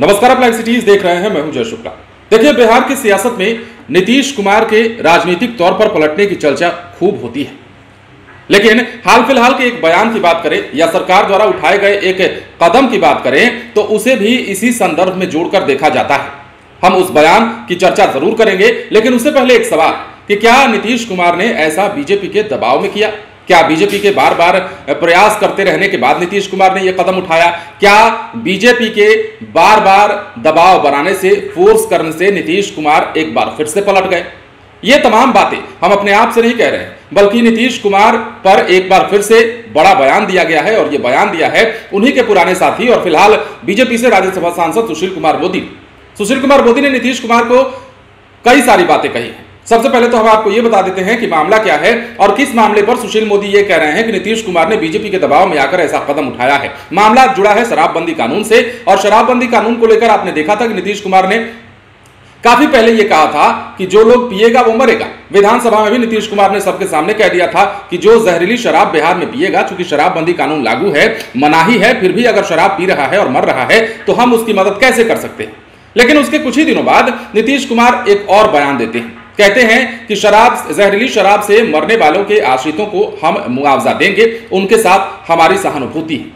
नमस्कार, आप live cities देख रहे हैं, मैं हूं जय शुक्ला। देखिए, बिहार की सियासत में नीतीश कुमार के राजनीतिक तौर पर पलटने की चर्चा खूब होती है, लेकिन हाल फिलहाल के एक बयान की बात करें या सरकार द्वारा उठाए गए एक कदम की बात करें तो उसे भी इसी संदर्भ में जोड़कर देखा जाता है। हम उस बयान की चर्चा जरूर करेंगे, लेकिन उससे पहले एक सवाल कि क्या नीतीश कुमार ने ऐसा बीजेपी के दबाव में किया? क्या बीजेपी के बार बार प्रयास करते रहने के बाद नीतीश कुमार ने यह कदम उठाया? क्या बीजेपी के बार बार दबाव बनाने से, फोर्स करने से नीतीश कुमार एक बार फिर से पलट गए? ये तमाम बातें हम अपने आप से नहीं कह रहे हैं, बल्कि नीतीश कुमार पर एक बार फिर से बड़ा बयान दिया गया है और ये बयान दिया है उन्हीं के पुराने साथी और फिलहाल बीजेपी से राज्यसभा सांसद सुशील कुमार मोदी ने नीतीश कुमार को कई सारी बातें कही हैं। सबसे पहले तो हम आपको ये बता देते हैं कि मामला क्या है और किस मामले पर सुशील मोदी ये कह रहे हैं कि नीतीश कुमार ने बीजेपी के दबाव में आकर ऐसा कदम उठाया है। मामला जुड़ा है शराबबंदी कानून से और शराबबंदी कानून को लेकर आपने देखा था कि नीतीश कुमार ने काफी पहले ये कहा था कि जो लोग पिएगा वो मरेगा। विधानसभा में भी नीतीश कुमार ने सबके सामने कह दिया था कि जो जहरीली शराब बिहार में पिएगा, चूंकि शराबबंदी कानून लागू है, मनाही है, फिर भी अगर शराब पी रहा है और मर रहा है तो हम उसकी मदद कैसे कर सकते हैं। लेकिन उसके कुछ ही दिनों बाद नीतीश कुमार एक और बयान देते हैं, कहते हैं कि जहरीली शराब से मरने वालों के आश्रितों को हम मुआवजा देंगे, उनके साथ हमारी सहानुभूति है।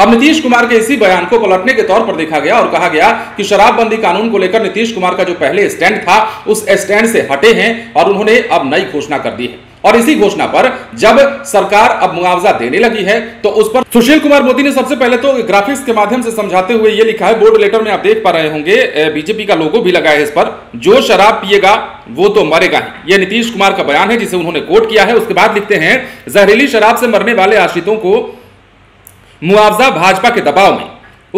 अब नीतीश कुमार के इसी बयान को पलटने के तौर पर देखा गया और कहा गया कि शराबबंदी कानून को लेकर नीतीश कुमार का जो पहले स्टैंड था उस स्टैंड से हटे हैं और उन्होंने अब नई घोषणा कर दी है। और इसी घोषणा पर जब सरकार अब मुआवजा देने लगी है तो उस पर सुशील कुमार मोदी ने सबसे पहले तो ग्राफिक्स के माध्यम से समझाते हुए ये लिखा है, बोर्ड लेटर में आप देख पा रहे होंगे, बीजेपी का लोगो भी लगा है इस पर, जो शराब पिएगा वो तो मरेगा ही। ये नीतीश कुमार का बयान है जिसे उन्होंने कोट किया है। उसके बाद लिखते हैं, जहरीली शराब से मरने वाले आश्रितों को मुआवजा भाजपा के दबाव में।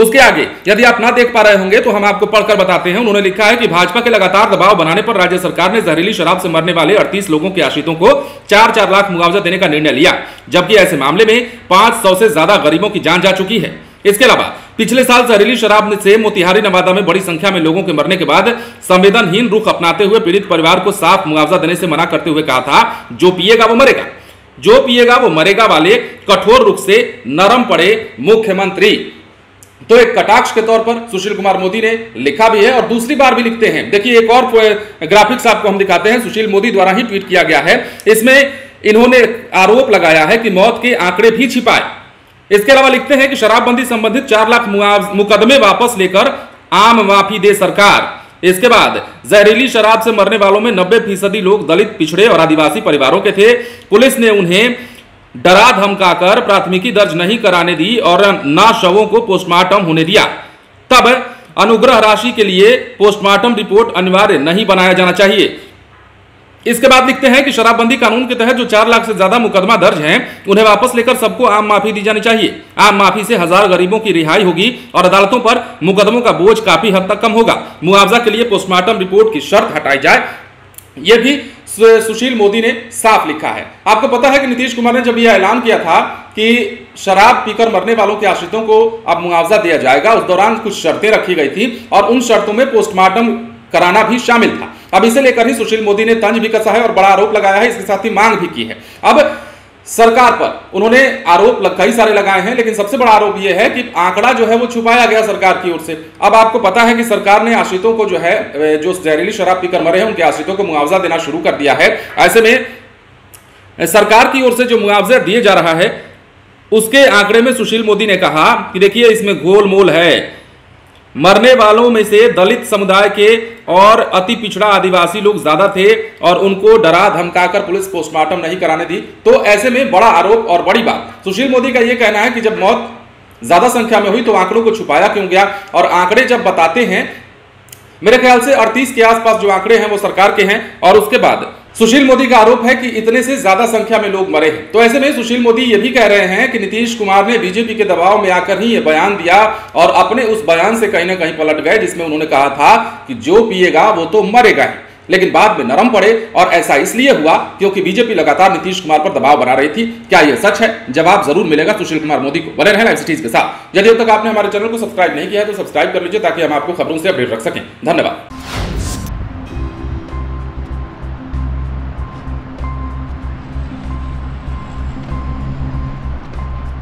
उसके आगे यदि आप ना देख पा रहे होंगे तो हम आपको पढ़कर बताते हैं। उन्होंने लिखा है कि भाजपा के लगातार दबाव बनाने पर राज्य सरकार ने जहरीली शराब से मरने वाले 38 लोगों के आश्रितों को 4-4 लाख मुआवजा देने का निर्णय लिया, जबकि ऐसे मामले में 500 से ज्यादा गरीबों की जान जा चुकी है। इसके अलावा पिछले साल जहरीली शराब से मोतिहारी नवादा में बड़ी संख्या में लोगों के मरने के बाद संवेदनहीन रुख अपनाते हुए पीड़ित परिवार को साफ मुआवजा देने से मना करते हुए कहा था, जो पिएगा वो मरेगा वाले कठोर रुख से नरम पड़े मुख्यमंत्री। तो एक कटाक्ष के तौर पर सुशील कुमार मोदी ने लिखा भी है और दूसरी बार भी लिखते हैं। देखिए, एक और ग्राफिक्स आपको हम दिखाते हैं, सुशील मोदी द्वारा ही ट्वीट किया गया है। इसमें इन्होंने आरोप लगाया है कि मौत के आंकड़े भी छिपाए। इसके अलावा लिखते हैं कि शराबबंदी संबंधित 4 लाख मुकदमे वापस लेकर आम माफी दे सरकार। इसके बाद जहरीली शराब से मरने वालों में 90% लोग दलित, पिछड़े और आदिवासी परिवारों के थे। पुलिस ने उन्हें डरा धमकाकर प्राथमिकी दर्ज नहीं कराने दी और ना शवों को पोस्टमार्टम होने दिया। तब अनुग्रह राशि के लिए पोस्टमार्टम रिपोर्ट अनिवार्य नहीं बनाया जाना चाहिए। इसके बाद लिखते हैं कि शराबबंदी कानून के तहत जो 4 लाख से ज्यादा मुकदमा दर्ज हैं उन्हें वापस लेकर सबको आम माफी दी जानी चाहिए। आम माफी से हज़ार गरीबों की रिहाई होगी और अदालतों पर मुकदमों का बोझ काफी हद तक कम होगा। मुआवजा के लिए पोस्टमार्टम रिपोर्ट की शर्त हटाई जाए, यह भी सुशील मोदी ने साफ लिखा है। आपको पता है कि नीतीश कुमार ने जब यह ऐलान किया था कि शराब पीकर मरने वालों के आश्रितों को अब मुआवजा दिया जाएगा, उस दौरान कुछ शर्तें रखी गई थी और उन शर्तों में पोस्टमार्टम कराना भी शामिल था। अब इसे लेकर ही सुशील मोदी ने तंज भी कसा है और बड़ा आरोप लगाया है, इसके साथ ही मांग भी की है। अब सरकार पर उन्होंने आरोप कई सारे लगाए हैं, लेकिन सबसे बड़ा आरोप यह है कि आंकड़ा जो है वो छुपाया गया सरकार की ओर से। अब आपको पता है कि सरकार ने आश्रितों को जो है, जो जहरीली शराब पीकर मरे हैं उनके आश्रितों को मुआवजा देना शुरू कर दिया है। ऐसे में सरकार की ओर से जो मुआवजा दिए जा रहा है उसके आंकड़े में सुशील मोदी ने कहा कि देखिए, इसमें गोलमोल है। मरने वालों में से दलित समुदाय के और अति पिछड़ा आदिवासी लोग ज्यादा थे और उनको डरा धमकाकर पुलिस पोस्टमार्टम नहीं कराने दी। तो ऐसे में बड़ा आरोप और बड़ी बात। सुशील मोदी का यह कहना है कि जब मौत ज्यादा संख्या में हुई तो आंकड़ों को छुपाया क्यों गया। और आंकड़े जब बताते हैं, मेरे ख्याल से 38 के आसपास जो आंकड़े हैं वो सरकार के हैं। और उसके बाद सुशील मोदी का आरोप है कि इतने से ज्यादा संख्या में लोग मरे हैं। तो ऐसे में सुशील मोदी ये भी कह रहे हैं कि नीतीश कुमार ने बीजेपी के दबाव में आकर ही ये बयान दिया और अपने उस बयान से कहीं ना कहीं पलट गए जिसमें उन्होंने कहा था कि जो पिएगा वो तो मरेगा ही, लेकिन बाद में नरम पड़े। और ऐसा इसलिए हुआ क्योंकि बीजेपी लगातार नीतीश कुमार पर दबाव बना रही थी। क्या यह सच है? जवाब जरूर मिलेगा सुशील कुमार मोदी को। बने रहना एक्सटीज के साथ। यदि अब तक आपने हमारे चैनल को सब्सक्राइब नहीं किया है तो सब्सक्राइब कर लीजिए ताकि हम आपको खबरों से अपडेट रख सकें। धन्यवाद।